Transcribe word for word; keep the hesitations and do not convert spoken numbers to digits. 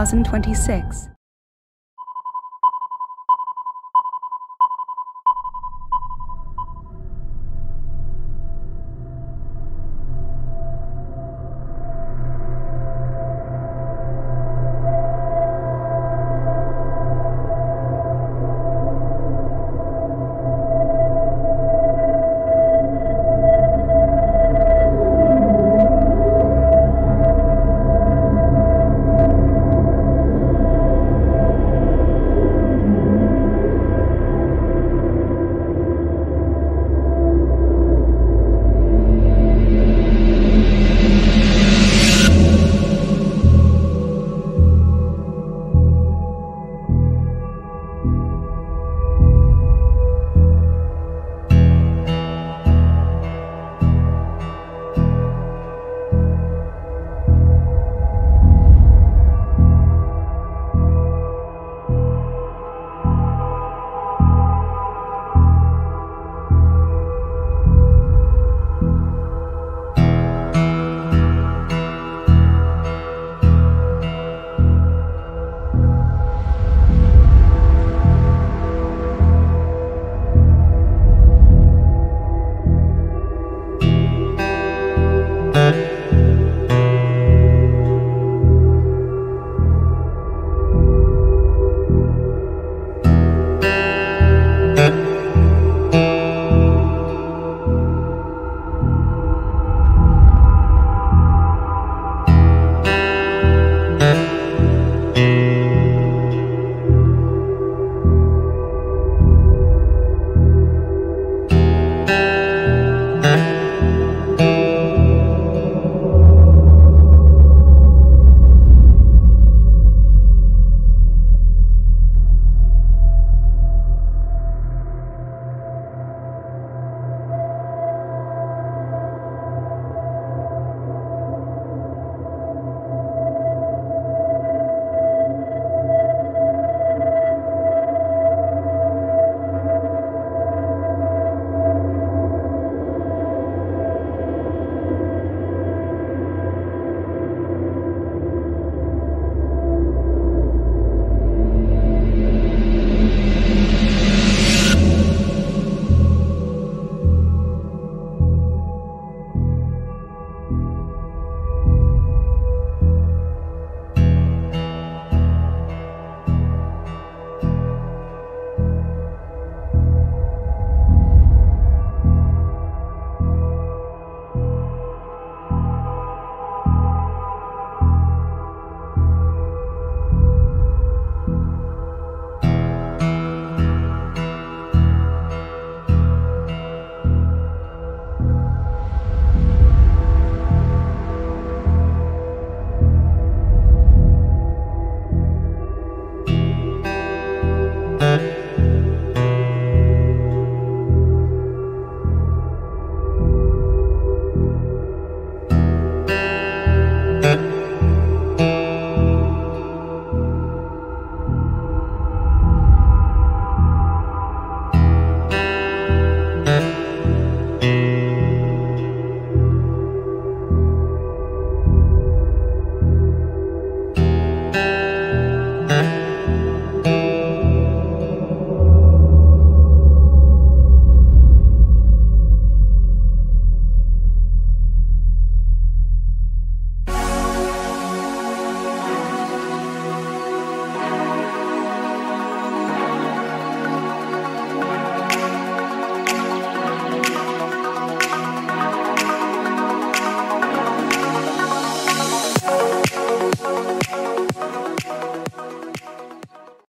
two thousand twenty-six.